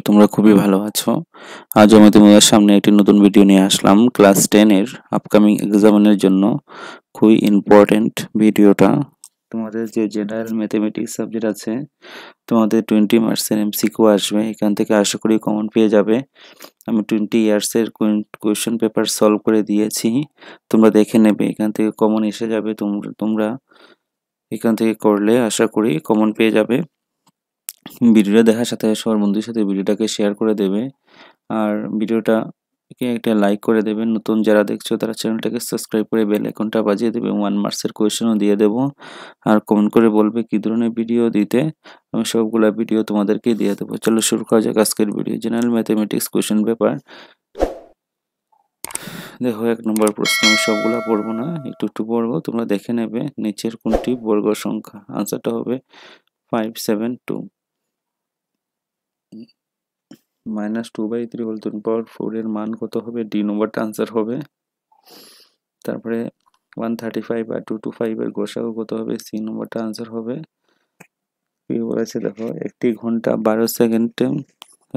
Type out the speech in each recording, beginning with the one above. করি তোমরা খুবই ভালো আছো। আজ আমি তোমাদের সামনে একটি নতুন ভিডিও নিয়ে আসলাম ক্লাস 10 এর আপকামিং এক্সামিনের জন্য খুবই ইম্পর্টেন্ট ভিডিওটা। তোমাদের যে জেনারেল ম্যাথমেটিক্স সাবজেক্ট আছে তোমাদের 20 মার্কসের এমসিকিউ আসবে, এখান থেকে আশা করি কমন পেয়ে যাবে। আমি 20 ইয়ার্সের কোয়েশ্চন পেপার সলভ করে দিয়েছি, তোমরা দেখে নেবে, এখান থেকে কমন এসে যাবে। তোমরা এখান থেকে করলে আশা করি কমন পেয়ে যাবে। ভিডিওটা দেখার সাথে সবার বন্ধুদের সাথে ভিডিওটাকে শেয়ার করে দেবে আর ভিডিওটাকে একটা লাইক করে দেবে। নতুন যারা দেখছো তারা চ্যানেলটাকে সাবস্ক্রাইব করে বেল আইকনটা বাজিয়ে দেবে। 1 মার্কসের কোয়েশ্চেনও দিয়ে দেবো আর কমেন্ট করে বলবে কি ধরনের ভিডিও দিতে, আমি সবগুলা ভিডিও তোমাদেরকে দিয়ে দেবো। চলো শুরু করা যাক আজকের video. General mathematics question paper দেখো, 1 নম্বর প্রশ্ন। আমি সবগুলা পড়বো না, একটু একটু পড়বো, তোমরা দেখে নেবে। নিচের কোনটি বর্গ সংখ্যা? আনসারটা হবে 572। -2/3 হোল টু দি পাওয়ার 4 এর মান কত হবে? ডি নম্বরটা আনসার হবে। তারপরে 135 আর 225 এর গোসাগু কত হবে? সি নম্বরটা আনসার হবে। কি বলেছে দেখো, একটি ঘন্টা 12 সেকেন্ড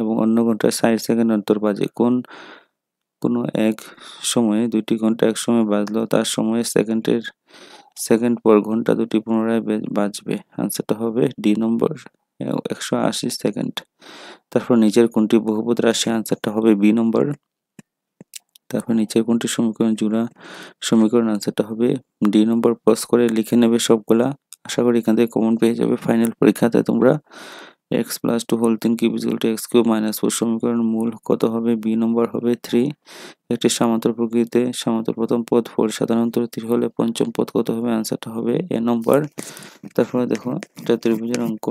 এবং অন্য ঘন্টা 60 সেকেন্ড অন্তর বাজে। কোনো এক সময়ে 2টি ঘন্টা এক সময় বাজলো, তার সময়ে সেকেন্ড পর ঘন্টা দুটি পুনরায় বাজবে। আনসারটা হবে ডি নম্বর, 180 সেকেন্ড। তারপর নিচের কোনটি বহুপদ রাশি? আনসারটা হবে বি নম্বর। তারপর নিচের কোনটি সমীকরণ জোড়া সমীকরণ? আনসারটা হবে ডি নম্বর। পজ করে লিখে নেবে সবগুলা, আশা করি এখান থেকে কমন পেয়ে যাবে। ফাইনাল পরীক্ষাতে তোমরা x + 2 হোল 3³ x³ - 4 সমীকরণের মূল কত হবে? বি নম্বর হবে 3। একটি সমান্তর প্রকৃতিতে সমান্তর প্রথম পদ 4 সাধারণত 3 হলে পঞ্চম পদ কত হবে? আনসারটা হবে এ নম্বর। তারপরে দেখো, এটা ত্রিভুজের অঙ্ক।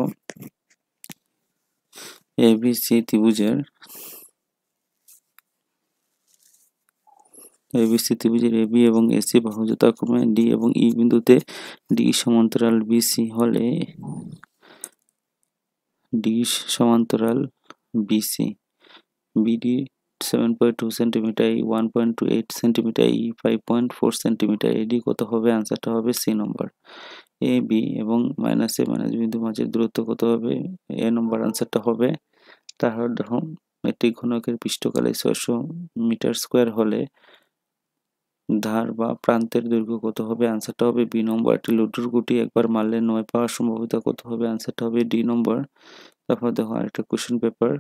ABC ত্রিভুজের AB এবং AC বাহু যথাক্রমে D এবং E বিন্দুতে। D সমান্তরাল BC হলে BD 7.2 centimetre, E 1.28 centimetre, E 5.4 centimetre, AD কত হবে? আনসারটা হবে সি নম্বর। AB এবং -a বিন্দু মাঝের দূরত্ব কত হবে? এ নম্বর আনসারটা হবে। তাহলে দেখো, একটি ঘনকের পৃষ্ঠকালে 600 মিটার স্কোয়ার হলে ধার বা প্রান্তের দৈর্ঘ্য কত হবে? আনসারটা হবে বি নম্বর। একটি লুডুর গুটি একবার মারলে 9 পাওয়ার সম্ভাবনা কত হবে? আনসারটা হবে ডি নম্বর। তারপর দেখো আরেকটা question paper.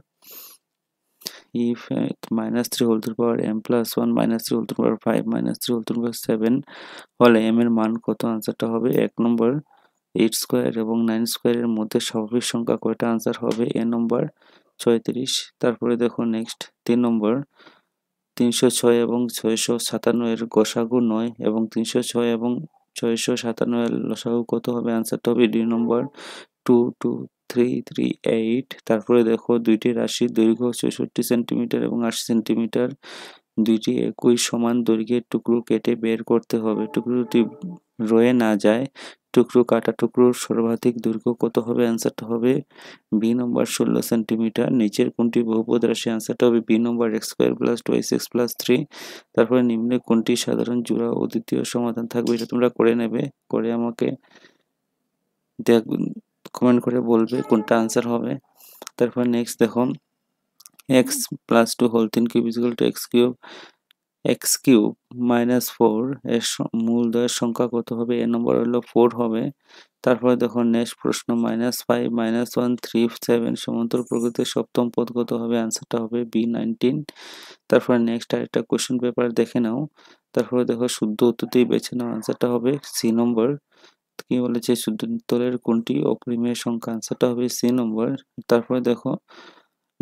If -3 whole two the power m + 1 -3 whole two the power 5 -3 whole two the power 7 হলে m এর মান কত? আনসারটা হবে 1 নম্বর। 8² এবং 9² এর মধ্যে স্বাভাবিক সংখ্যা কয়টা? আনসার হবে এ নম্বর 34। তারপরে দেখো নেক্সট 3 নম্বর, 306 এবং 657 এর গোসাগু 9 এবং 306 এবং 657 এর লসাগু কত হবে? আনসারটা হবে ডি নম্বর 22338। তারপরে দেখো, দুইটি রাশির দৈর্ঘ্য 64 সেন্টিমিটার এবং 80 সেন্টিমিটার, দুইটি একই সমান দৈর্ঘ্যের টুকরো কেটে বের করতে হবে। টুকরোটি রয়ে না যায়, কাটা টুকরোর সর্বাধিক দৈর্ঘ্য কত হবে? আনসারটা হবে বি নম্বর 16 সেন্টিমিটার। নিচের কোনটি বহুপদ রাশি? আনসারটা হবে বি নম্বর, x² + 2x x + 3। তারপরে নিম্নে কোনটি সাধারণ জোড়া ও দ্বিতীয় সমাধান থাকবে? এটা তোমরা করে নেবে, করে আমাকে কমেন্ট করে বলবে কোনটা আনসার হবে। তারপর নেক্সট দেখো, x + 2 হোল 3³ x³ - 4 এর মূলদ্বয়ের সংখ্যা কত হবে? এ নম্বর হলো 4 হবে। তারপরে দেখো নেক্সট প্রশ্ন, -5 - 1 3 7 সমান্তর প্রকৃতির সপ্তম পদ কত হবে? আনসারটা হবে B19। তারপরে নেক্সট আরেকটা কোশ্চেন পেপার দেখে নাও। তারপরে দেখো শুদ্ধ উত্তরটি বেছে নাও, আনসারটা হবে সি নম্বর। কি বলেছে, সূত্রের কোনটি অপরিমেয় সংখ্যা? আনসারটা হবে সি নম্বর। তারপরে দেখো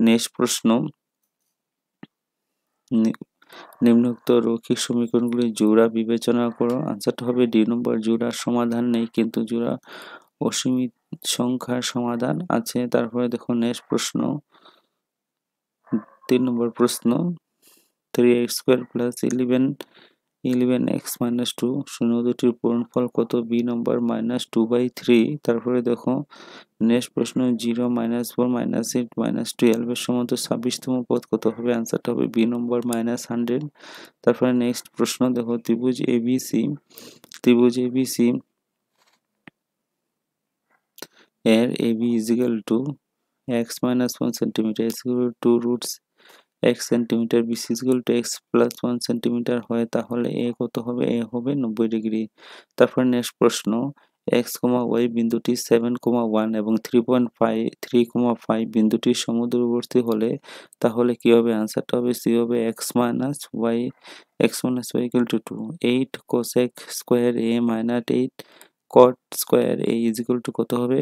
নেক্সট প্রশ্ন, নিম্নোক্ত রৈখিক সমীকরণগুলি জোড়া বিবেচনা করো। আনসারটা হবে ডি নম্বর। জোড়ার সমাধান নেই কিন্তু জোড়া অসীমিত সংখ্যার সমাধান আছে। তারপরে দেখো নেক্সট প্রশ্ন, 3 নম্বর প্রশ্ন, 3x² + 11x - 2 শূন্য দুটির পূরণফল কত? বি নম্বর -2/3। তারপরে দেখো নেক্সট প্রশ্ন, 0 - 4 - 8 - 12 এর সমান্তর 26তম পদ কত হবে? আনসারটা হবে বি নম্বর -100। তারপরে নেক্সট প্রশ্ন দেখো, ত্রিভুজ ABC এর AB x minus 1 centimeter is equal to 2 roots x centimeter BC is equal to x plus 1 centimeter হয় তাহলে a কত হবে a হবে 90 ডিগ্রি তারপর নেক্সট প্রশ্ন x, y বিন্দুটি 7,1 এবং 3.5 বিন্দুটি সমদূরবর্তী হলে তাহলে কি হবে आंसरটা হবে c হবে x minus y equal to 2 8 cosec square a minus 8 cot square a is equal to কত হবে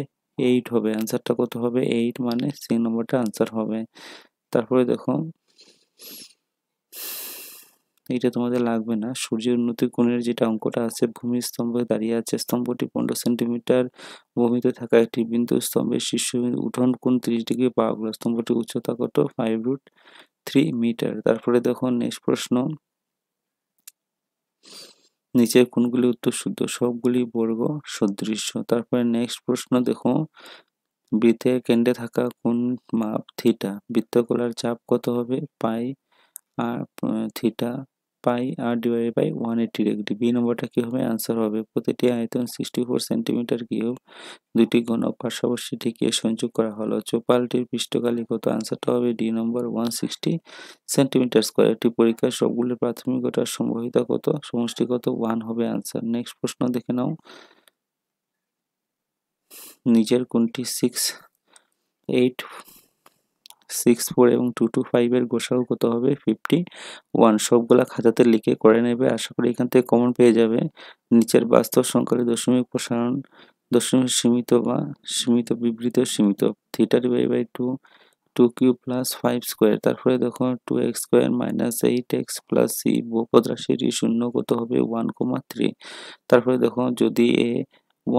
8 হবে आंसरটা কত হবে 8 মানে c নম্বরটা आंसर হবে তারপরে দেখো এটা তোমাদের লাগবে না সূর্যের উন্নতি কোণের যেটা অঙ্কটা আছে ভূমি স্তম্ভে দাঁড়িয়ে আছে স্তম্ভটি 15 সেমি ভূমিতে থাকা একটি বিন্দু স্তম্ভের শীর্ষবিন্দু উঠোন কোণ 30 ডিগ্রি পাওয়া গেল স্তম্ভটির উচ্চতা কত 5√3 মিটার তারপরে দেখো নেক্সট প্রশ্ন নিচের কোণগুলি উত্তর শুদ্ধ সবগুলি বর্গ সদৃশ তারপরে নেক্সট প্রশ্ন দেখো বৃত্তের কেন্দ্রে থাকা কোণ মাপ থিটা বৃত্তগোলার চাপ কত হবে pi r theta pi r divided by 180 degree B নম্বরটা কি হবে आंसर হবে প্রতিটি আয়তন 64 সেন্টিমিটার কিউব দুটি ঘনক পাশাপাশি ঠেকিয়ে সংযোগ করা হলো চোপালটির পৃষ্ঠকালি কত आंसरটা হবে ডি নম্বর 160 সেন্টিমিটার স্কয়ার একটি পরীক্ষার সবগুলো প্রাথমিকতার সম্ভাব্যতা কত সমষ্টি কত 1 হবে आंसर নেক্সট প্রশ্ন দেখে নাও নিচের কোণটি 6, 8, 6, 4 এবং 2, 2, 5 এর গোসাগু কত হবে 51 সবগুলা খাতাতে লিখে করে নেবে আশা করি এখান থেকে কমন পেয়ে যাবে নিচের বাস্তব সংখ্যার দশমিক প্রসারণ দশমিক সীমিত বা সীমিত বিবৃত সীমিত theta divided by 2 plus 5 square তারপরে দেখো 2x square minus 8x plus c বহুপদ রাশির শূন্য কত হবে 1,3 তারপরে দেখো যদি a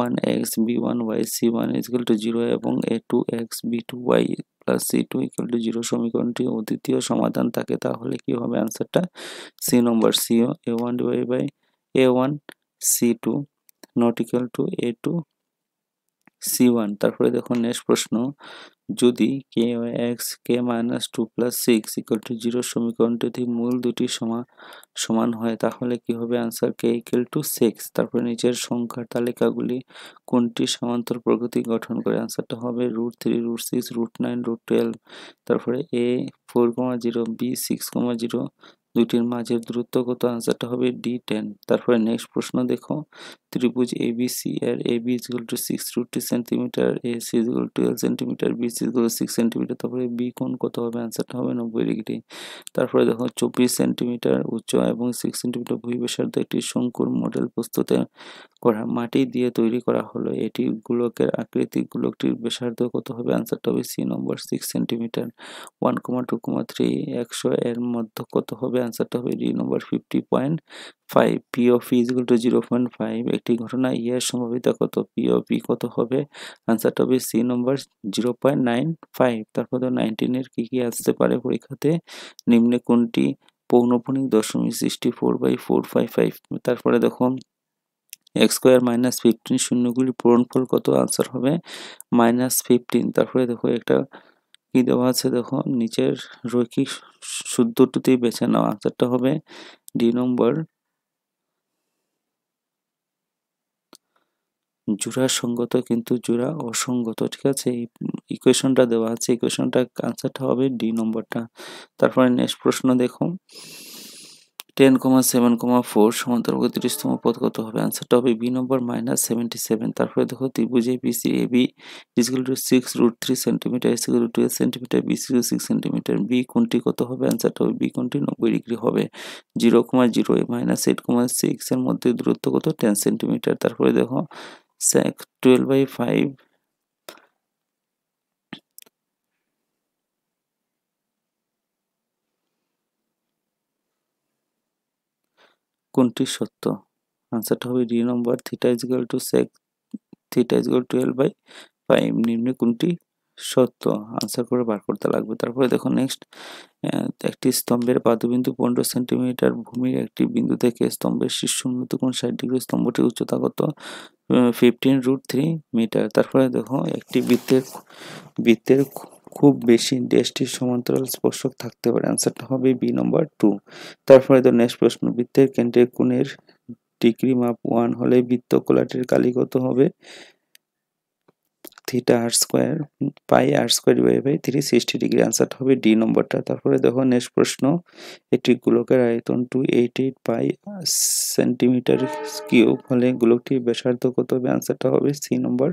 1x b1 y c1 is equal to 0 এবং a2x b2 y plus c2 equal to 0 সমীকরণটি অদ্বিতীয় সমাধান থাকে তাহলে কি হবে आंसरটা c number c a1 divided by a1 c2 not equal to a2 c1 তারপরে দেখো নেক্সট প্রশ্ন যদি k(x) k-2 plus 6 equal to 0 সমীকরণটি যদি মূল দুটি সমান হয় তাহলে কি হবে आंसर k equal to 6 তারপরে নিচের সংখ্যার তালিকাগুলি কোনটি সমান্তর প্রগতি গঠন করে आंसरটা হবে √3 √6 √9 √12 তারপরে a 4,0 b 6,0 দুটির মাঝের দূরত্ব কত आंसरটা হবে d10 তারপরে নেক্সট প্রশ্ন দেখো ত্রিভুজ abc এর ab = 6√3 cm ac = 12 cm bc = 6 cm তারপরে b কোণ কত হবে आंसरটা হবে 90 ডিগ্রি তারপরে দেখো 24 cm উচ্চ এবং 6 cm ভূমিবেষ্টিত একটি শঙ্কুর মডেল প্রস্তুত করা মাটি দিয়ে তৈরি করা হলো এটি গোলকের আকৃতি গোলকটির ব্যাসার্ধ কত হবে आंसरটা হবে c নম্বর 6 cm 1,2,3 100 এর মধ্যে কত হবে आंसरটা হবে d number 50.5 p of e = 0.5 একটি ঘটনা এর সম্ভাব্যতা কত p of e কত হবে आंसरটা হবে c নম্বর 0.95 তারপর 19 এর কি আসতে পারে পরীক্ষাতে নিম্নে কোনটি পৌনঃপুনিক দশমিক 64/455 তারপরে দেখো x square minus 15 শূন্যগুলি পূরণফল কত आंसर হবে -15 তারপরে দেখো একটা কি দেওয়া আছে দেখো নিচের রৈখিক শুদ্ধটিতে বেছে নাও आंसरটা হবে d নম্বর জোড়া সঙ্গত কিন্তু জোড়া অসঙ্গত ঠিক আছে এই ইকুয়েশনটা দেওয়া আছে ইকুয়েশনটা आंसरটা হবে d নম্বরটা তারপর নেক্সট প্রশ্ন দেখো 10,7,4 সমান্তর প্রতিস্তম্ভ পদ কত হবে आंसरটা হবে b নম্বর -77 তারপরে দেখো ত্রিভুজ ABC AB = 6√3 cm = 12 cm BC = 6 cm b কোণটি কত হবে आंसरটা হবে b কোণটি 90 ডিগ্রি হবে 0,0 -8,6 এর মধ্যে দূরত্ব কত 10 cm তারপরে দেখো sec 12/5 কোনটি সত্য आंसरটা হবে ডি নম্বর থিটা = sec থিটা = 12/5 নিম্নে কোনটি সত্য आंसर করে বার করতে লাগবে তারপরে দেখো নেক্সট একটি স্তম্ভের পাদবিন্দু 15 সেমি ভূমির একটি বিন্দু থেকে স্তম্ভের শীর্ষ উন্নতি কোণ 60 ডিগ্রি স্তম্ভটির উচ্চতা কত 15√3 মিটার তারপরে দেখো একটি বৃত্তের খুব বেশি ড্যাশটির সমান্তরাল স্পর্শক থাকতে পারে आंसरটা হবে বি নাম্বার 2 তারপরে তো নেক্সট প্রশ্ন বৃত্তের কেন্দ্রে কোণের ডিগ্রি মাপ 1 হলে বৃত্তগোলাটির কালি কত হবে theta r square pi r square divided by 360 degree answer হবে d নম্বরটা তারপরে দেখো নেক্সট প্রশ্ন একটি গোলকের আয়তন 288 pi সেন্টিমিটার কিউব হলে গোলকটির ব্যাসার্ধ কত হবে आंसरটা হবে c নম্বর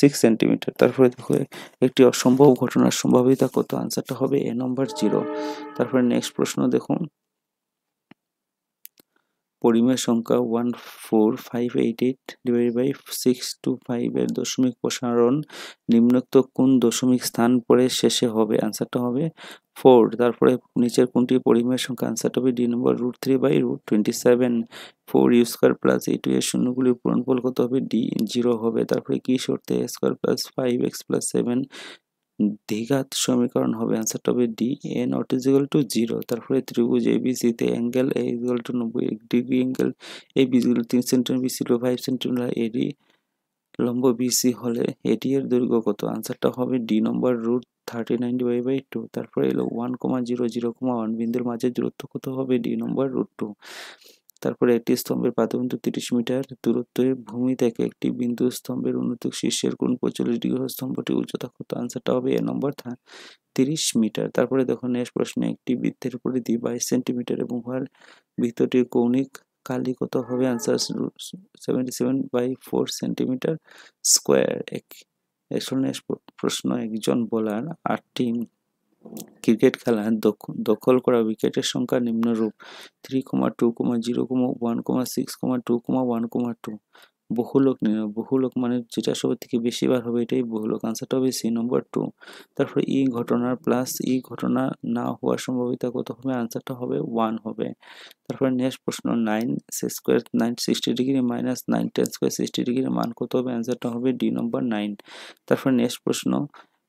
6 cm তারপরে দেখো একটি অসম্ভব ঘটনার সম্ভাব্যতা কত आंसरটা হবে a নম্বর 0 তারপরে নেক্সট প্রশ্ন দেখুন পরিমেয় সংখ্যা 14588 divided by 625 এর দশমিক প্রসারণ নিম্নোক্ত কোন দশমিক স্থান পরে শেষে হবে आंसरটা হবে 4 তারপরে নিচের কোনটি পরিমেয় সংখ্যা आंसरটা হবে d নম্বর √3/√27 4u² + 8u এর শূন্যগুলি পূরণফল কত হবে d 0 হবে তারপরে কি শর্তে a² + 5x + 7 দ্বিঘাত সমীকরণ হবে आंसरটা হবে d a not is equal to 0 তারপরে ত্রিভুজ abc তে angle a equal to 90 degree angle ab 3 centimetre bc 5 centimetre ad লম্ব bc হলে ad এর দৈর্ঘ্য কত आंसरটা হবে d নম্বর √39/2 তারপরে হলো 1,0,0,1 বিন্দুর মাঝে দূরত্ব কত হবে d নম্বর √2 তারপরে একটি স্তম্ভের প্রান্তবিন্দু 30 মিটার দূরত্বে ভূমি থেকে একটি বিন্দু স্তম্ভের উন্নতি শীর্ষের কোণ 45 ডিগ্রি হলে স্তম্ভটির উচ্চতা কত आंसरটা হবে এ নম্বর 30 মিটার তারপরে দেখো নেক্সট প্রশ্নে একটি বৃত্তের উপরে দ্বি 22 সেমি এবং হল বৃত্তটির কৌণিক কালি কত হবে आंसर 77/4 সেমি স্কয়ার নেক্সট প্রশ্ন একজন বোলার 8টি ক্রিকেট খেলার দখল করা উইকেটের সংখ্যা নিম্নরূপ 3,2,0,1,6,2,1,2 বহুলক নির্ণয় বহুলক মানে যেটা সবথেকে বেশি বার হবে এটাই বহুলক आंसरটা হবে সি নম্বর 2 তারপর ই ঘটনার প্লাস ই ঘটনা না হওয়ার সম্ভাবনা কত হবে आंसरটা হবে 1 হবে তারপর নেক্সট প্রশ্ন 9 960 ডিগ্রি - 9 tan স্কয়ার 60 ডিগ্রি মান কত হবে आंसरটা হবে ডি নম্বর 9 তারপর নেক্সট প্রশ্ন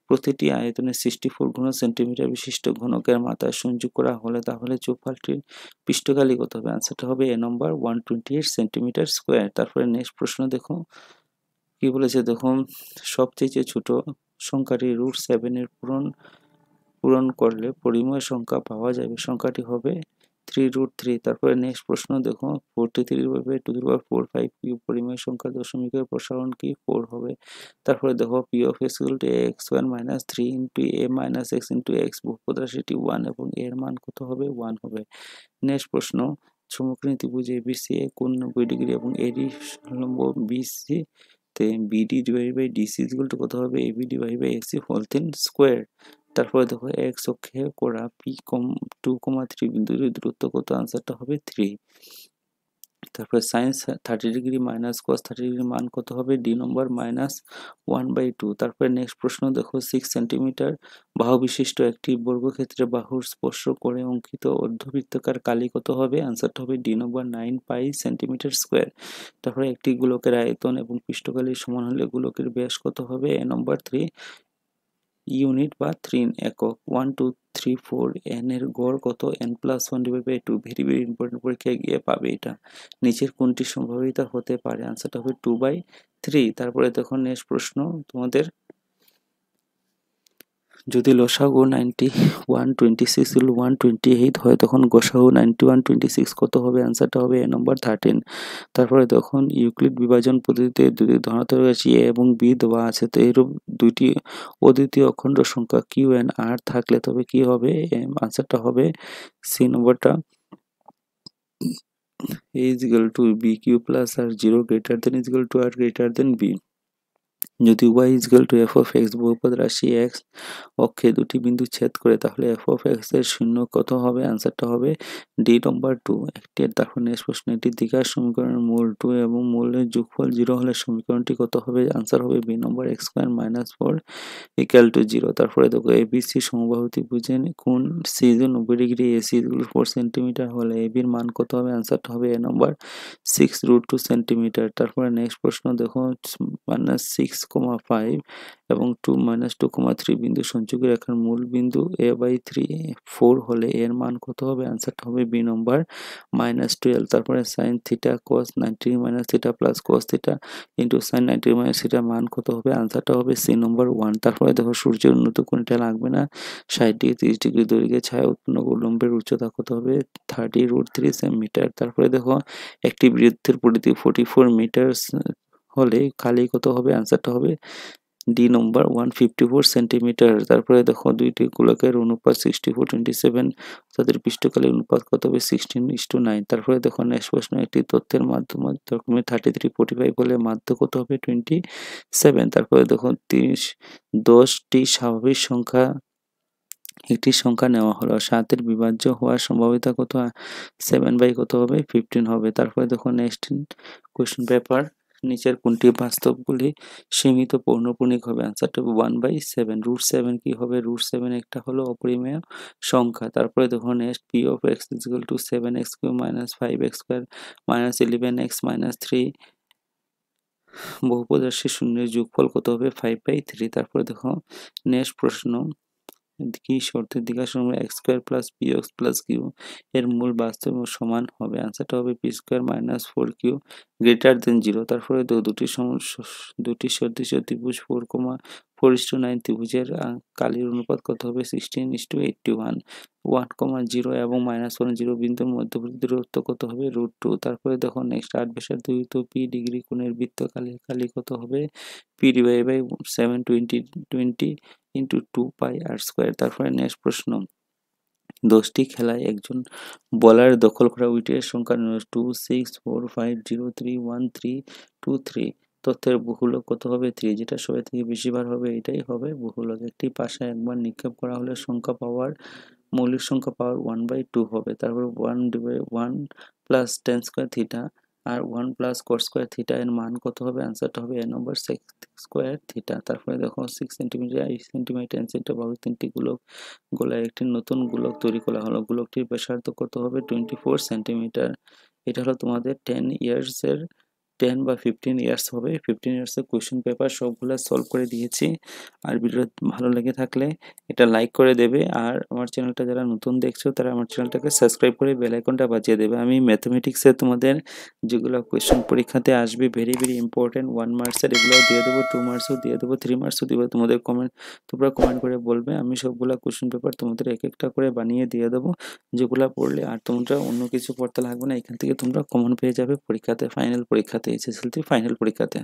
প্রতিটি আয়তনে 64 ঘন সেন্টিমিটার বিশিষ্ট ঘনকের মাত্রা সংযোগ করা হলে তাহলে চৌপালটির পৃষ্ঠকালি কত হবে आंसरটা হবে a নম্বর 128 সেন্টিমিটার স্কয়ার তারপরে নেক্সট প্রশ্ন দেখো কি বলেছে দেখো সবচেয়ে ছোট সংখ্যাটি √7 এর পূরণ করলে পরিমেয় সংখ্যা পাওয়া যাবে সংখ্যাটি হবে 3√3 তারপরে নেক্সট প্রশ্ন দেখো 43/2^4 কিউব পরিমেয় সংখ্যা দশমিকের প্রসারণ কি 4 হবে তারপরে দেখো p of x x² - 3 a - x x বহুপদ রাশিটি 1 এবং a এর মান কত হবে 1 হবে নেক্সট প্রশ্ন সমকোণী ত্রিভুজ abc এর কোণ 90 ডিগ্রি এবং ad লম্ব bc তে bd/dc = কত হবে ab/ac^3 তারপরে দেখো x অক্ষে কোণা p(2,3) বিন্দুর দূরত্ব কত आंसरটা হবে 3 তারপর sin 30 ডিগ্রি - cos 30 ডিগ্রি মান কত হবে d নম্বর -1/2 তারপর নেক্সট প্রশ্ন দেখো 6 সেমি বাহু বিশিষ্ট একটি বর্গক্ষেত্রে বাহুর স্পর্শ করে অঙ্কিত অর্ধবৃত্তাকার কালি কত হবে आंसरটা হবে d নম্বর 9 পাই সেমি2 তারপর একটি গোলকের আয়তন এবং পৃষ্ঠকালি সমান হলে গোলকের ব্যাস কত হবে a নম্বর 3 ইউনিট বা 3 একক 1234 n এর গড় কত n+1/2 ভেরি ভেরি ইম্পর্টেন্ট পরীক্ষায় গিয়ে পাবে এটা নিচের কোনটি সম্ভাব্যতা হতে পারে आंसरটা হবে 2/3 তারপরে দেখো নেক্সট প্রশ্ন তোমাদের যদি লসাগু 9126 এর 128 হয় তখন গসাগু 9126 কত হবে आंसरটা হবে a নম্বর 13 তারপরে তখন ইউক্লিড বিভাজন পদ্ধতিতে দুটি ধনাত্মক রাশি a এবং b দেওয়া আছে তো এরূপ দুটি অদ্বিতীয় অখণ্ড সংখ্যা q and r থাকলে তবে কি হবে आंसरটা হবে c নম্বরটা a = bq + r 0 > = r > b যদি y = f(x) বহুপদ রাশি x অক্ষে দুটি বিন্দু ছেদ করে তাহলে f(x) এর শূন্য কত হবে आंसरটা হবে d নম্বর 2 একটি দেখো নেক্সট প্রশ্নটি দ্বিঘাত সমীকরণের মূল 2 এবং মূলের যোগফল 0 হলে সমীকরণটি কত হবে आंसर হবে b নম্বর x² - 4 = 0 তারপরে দেখো abc সমবাহু ত্রিভুজের কোণ cজ 90 ডিগ্রি ac = 4 সেমি হলে ab এর মান কত হবে आंसरটা হবে a নম্বর 6√2 সেমি তারপরে নেক্সট প্রশ্ন দেখো -6,5 এবং 2 - 2,3 বিন্দু সংযোগ রেখার মূল বিন্দু a/4 হলে এর মান কত হবে आंसरটা হবে b নম্বর -12 তারপরে sin θ cos 90 - θ + cos θ * sin 90 - θ মান কত হবে आंसरটা হবে c নম্বর 1 তারপরে দেখো সূর্যের উন্নত কোণটা লাগবে না 60 ডিগ্রি 30 ডিগ্রি দৈর্ঘ্যের ছায়া উৎপন্ন উল্লম্বের উচ্চতা কত হবে 30√3 সেমি তারপরে দেখো একটি বৃত্তের পরিধি 44 মিটার হলে কালি কত হবে आंसरটা হবে D number 154 centimeter. তারপরে দেখো দুইটি গোলকের অনুপাত 64:27, তাদের পৃষ্ঠতলের অনুপাত কত হবে 16:9. তারপরে দেখো নেক্সট প্রশ্ন, একটি তথ্যের মাধ্যমে দশমিক 3345 বলে মাধ্য কত হবে 27. তারপরে দেখো 10টি স্বাভাবিক সংখ্যা একটি সংখ্যা নেওয়া হলো, 7 এর বিভাজ্য হওয়ার সম্ভাবনা কত 7/, কত হবে 15 হবে. তারপরে দেখো নেক্সট কোশ্চেন পেপার, নিচের কোনটি বাস্তবগুলি সীমিত পূর্ণপূর্ণিক হবে? আনসারটা 1/7. √7 কি হবে? √7 একটা হলো অপরিমেয় সংখ্যা. তারপরে দেখো next p of x is equal to 7x³ - 5x² - 11x - 3 বহুপদরাশি শূন্যের যোগফল কত হবে 5/3. তারপরে দেখো নেক্সট প্রশ্ন, কি শর্তের দ্বিঘাত সমীকরণ x² + px + q এর মূল বাস্তব ও সমান হবে? आंसरটা হবে p² - 4q > 0. তারপরে দুটি সদৃশ ত্রিভুজ 4,4:9 ত্রিভুজের কালির অনুপাত কত হবে 16:81. 1,0 এবং -1,0 বিন্দুর মধ্যবর্তী দূরত্ব কত হবে √2. তারপরে দেখো নেক্সট, 8 ব্যাসার্ধ তো p ডিগ্রি কোণের বৃত্তকালের কালি কত হবে p /720 into 2πr². তারপরে নেক্সট প্রশ্ন, 10টি খেলায় একজন বলার দখল করা উইকেটের সংখ্যা 2, 6, 4, 5, 0, 3, 1, 3, 2, 3. তথ্যের বহুলক কত হবে 3, যেটা সবাই থেকে বেশিবার হবে এটাই হবে বহুলক. একটি পাশে একবার নিক্ষেপ করা হলে মৌলিক সংখ্যা পাওয়ার 1/2 হবে. তারপরে 1 + tan² থিটা আর 1 + cos² থিটা এর মান কত হবে? आंसरটা হবে a নম্বর sec² থিটা. তারপরে দেখো 6 সেন্টিমিটার, 8 সেন্টিমিটার, 10 সেন্টিমিটার বাহু তিনটি গোলক গোলায় একটি নতুন গোলক তৈরি করা হলো, গোলকটির ব্যাসার্ধ কত হবে 24 সেন্টিমিটার. এটা হলো তোমাদের 10 years এর 10 বা 15 years হবে, 15 years এর কোয়েশ্চেন পেপার সবগুলা সলভ করে দিয়েছি. আর ভিডিও ভালো লেগে থাকলে এটা লাইক করে দেবে, আর আমার চ্যানেলটা যারা নতুন দেখছো তারা আমার চ্যানেলটাকে সাবস্ক্রাইব করে বেল আইকনটা বাজিয়ে দেবে. আমি ম্যাথমেটিক্সে তোমাদের যেগুলো কোয়েশ্চেন পরীক্ষাতে আসবে ভেরি ইম্পর্টেন্ট 1 মার্কসের এগুলোও দিয়ে দেবো, 2 মার্কসও দিয়ে দেবো, 3 মার্কসও দেবো. তোমরা কমেন্ট করে বলবে, আমি সবগুলা কোয়েশ্চেন পেপার তোমাদের এক একটা করে বানিয়ে দিয়ে দেবো, যেগুলো পড়লে আর তোমরা অন্য কিছু পড়তে লাগবে না, এখান থেকে তোমরা কমন পেয়ে যাবে পরীক্ষাতে, ফাইনাল পরীক্ষাতে, এসএসএলসি ফাইনাল পরীক্ষাতে.